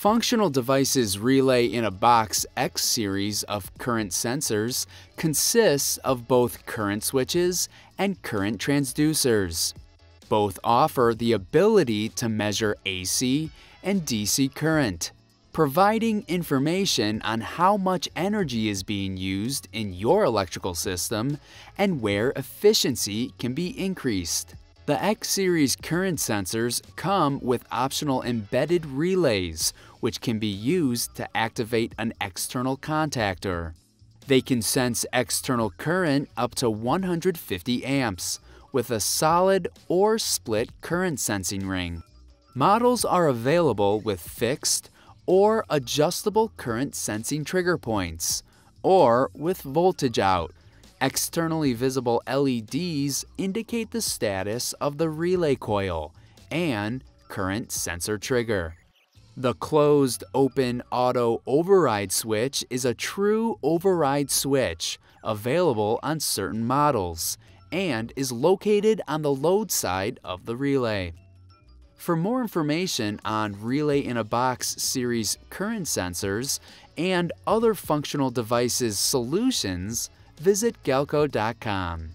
Functional Devices Relay in a Box X Series of current sensors consists of both current switches and current transducers. Both offer the ability to measure AC and DC current, providing information on how much energy is being used in your electrical system and where efficiency can be increased. The X Series current sensors come with optional embedded relays, which can be used to activate an external contactor. They can sense external current up to 150 amps, with a solid or split current sensing ring. Models are available with fixed or adjustable current sensing trigger points, or with voltage out. Externally visible LEDs indicate the status of the relay coil and current sensor trigger. The closed-open auto override switch is a true override switch available on certain models and is located on the load side of the relay. For more information on Relay in a Box series current sensors and other functional devices solutions, visit Galco.com.